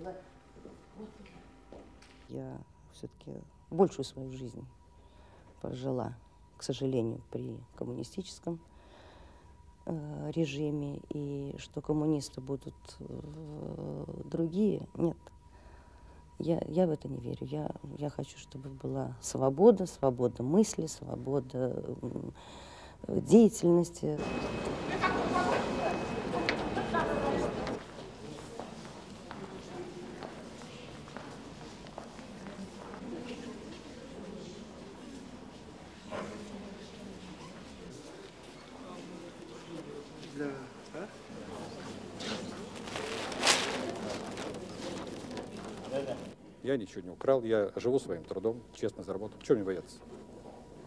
была. Вот я все-таки большую свою жизнь прожила, к сожалению, при коммунистическом режиме, и что коммунисты будут другие, нет. Я в это не верю. Я хочу, чтобы была свобода, свобода мысли, свобода деятельности. Я ничего не украл, я живу своим трудом, честно заработал. Чего мне бояться?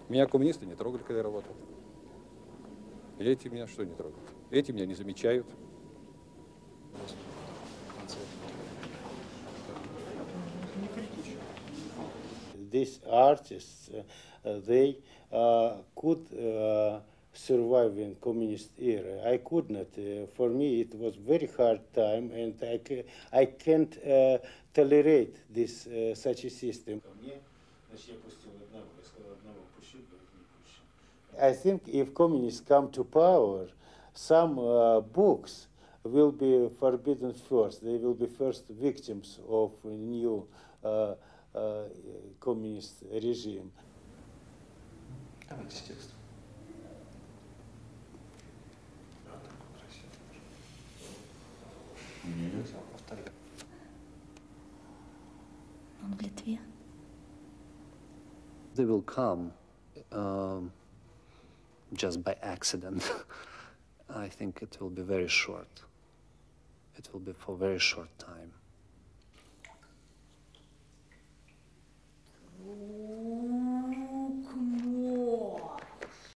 Меня коммунисты не трогали, когда я работал. И эти меня что не трогают? Эти меня не замечают. These artists, they could survive in communist era. I could not. For me, it was very hard time, and I can't tolerate this such a system. I think if communists come to power, some books will be forbidden first. They will be first victims of a new communist regime. They will come just by accident. I think it will be very short. It will be for a very short time.